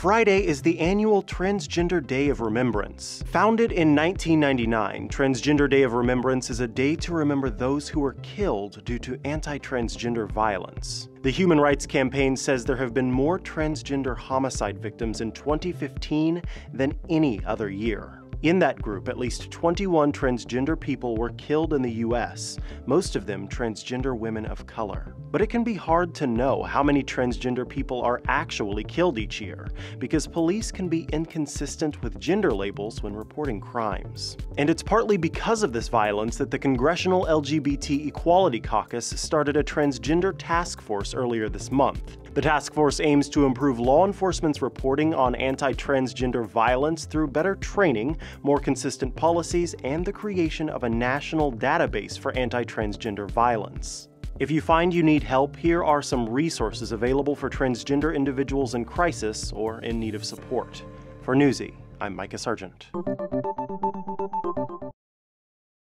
Friday is the annual Transgender Day of Remembrance. Founded in 1999, Transgender Day of Remembrance is a day to remember those who were killed due to anti-transgender violence. The Human Rights Campaign says there have been more transgender homicide victims in 2015 than any other year. In that group, at least 21 transgender people were killed in the U.S., most of them transgender women of color. But it can be hard to know how many transgender people are actually killed each year, because police can be inconsistent with gender labels when reporting crimes. And it's partly because of this violence that the Congressional LGBT Equality Caucus started a transgender task force earlier this month. The task force aims to improve law enforcement's reporting on anti-transgender violence through better training, more consistent policies, and the creation of a national database for anti-transgender violence. If you find you need help, here are some resources available for transgender individuals in crisis or in need of support. For Newsy, I'm Micah Sargent.